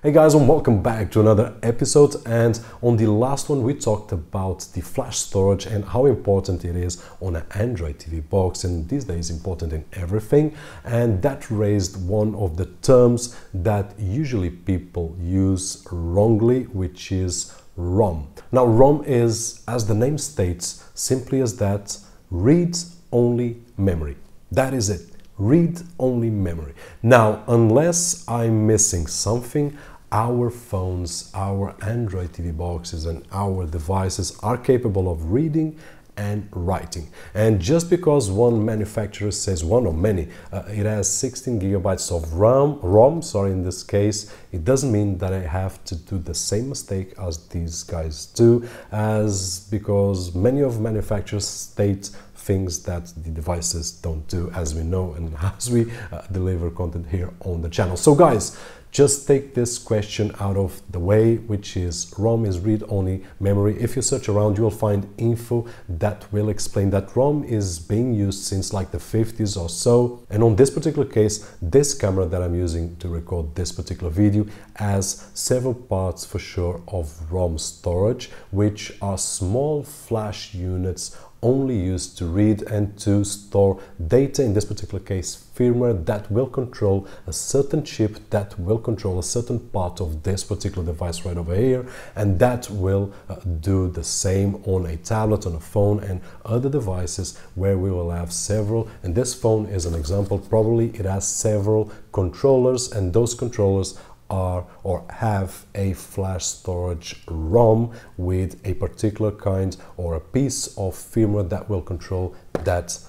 Hey guys, and welcome back to another episode. And on the last one we talked about the flash storage and how important it is on an Android TV box, and these days important in everything. And that raised one of the terms that usually people use wrongly, which is ROM. Now ROM is, as the name states, simply as that, read-only memory. That is it. Read-only memory. Now, unless I'm missing something, our phones, our Android TV boxes and our devices are capable of reading and writing. And just because one manufacturer says, one or many, it has 16 gigabytes of ROM, in this case, it doesn't mean that I have to do the same mistake as these guys do, as because many of manufacturers state things that the devices don't do, as we know and as we deliver content here on the channel. So guys, just take this question out of the way, which is ROM is read-only memory. If you search around, you will find info that will explain that ROM is being used since like the 50s or so. And on this particular case, this camera that I'm using to record this particular video has several parts for sure of ROM storage, which are small flash units only used to read and to store data, in this particular case firmware, that will control a certain chip, that will control a certain part of this particular device right over here, and that will do the same on a tablet, on a phone and other devices where we will have several, and this phone is an example, probably it has several controllers, and those controllers are or have a flash storage ROM with a particular kind or a piece of firmware that will control that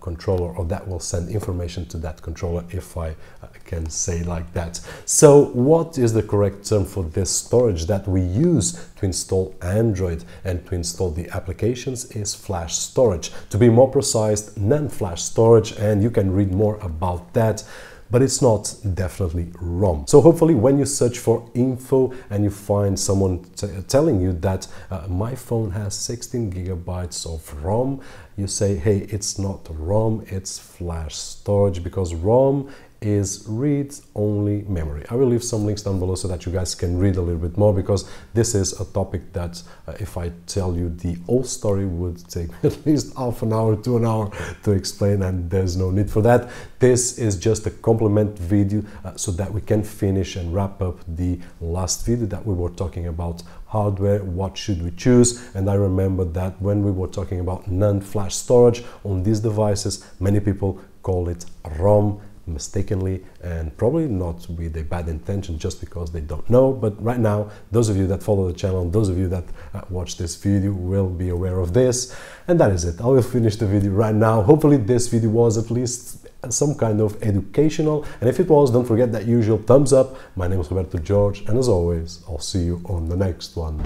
controller, or that will send information to that controller, if I can say like that. So what is the correct term for this storage that we use to install Android and to install the applications is flash storage. To be more precise, NAND flash storage, and you can read more about that. But it's not definitely ROM. So hopefully when you search for info and you find someone telling you that my phone has 16 gigabytes of ROM, you say, hey, it's not ROM, it's flash storage, because ROM is read-only memory. I will leave some links down below so that you guys can read a little bit more, because this is a topic that if I tell you the whole story would take at least half an hour to an hour to explain, and there's no need for that. This is just a complement video so that we can finish and wrap up the last video that we were talking about hardware, what should we choose, and I remember that when we were talking about NAND flash storage on these devices, many people call it ROM mistakenly, and probably not with a bad intention, just because they don't know. But right now, those of you that follow the channel, those of you that watch this video will be aware of this. And that is it. I will finish the video right now. Hopefully this video was at least some kind of educational, and if it was, don't forget that usual thumbs up. My name is Roberto George, and as always, I'll see you on the next one.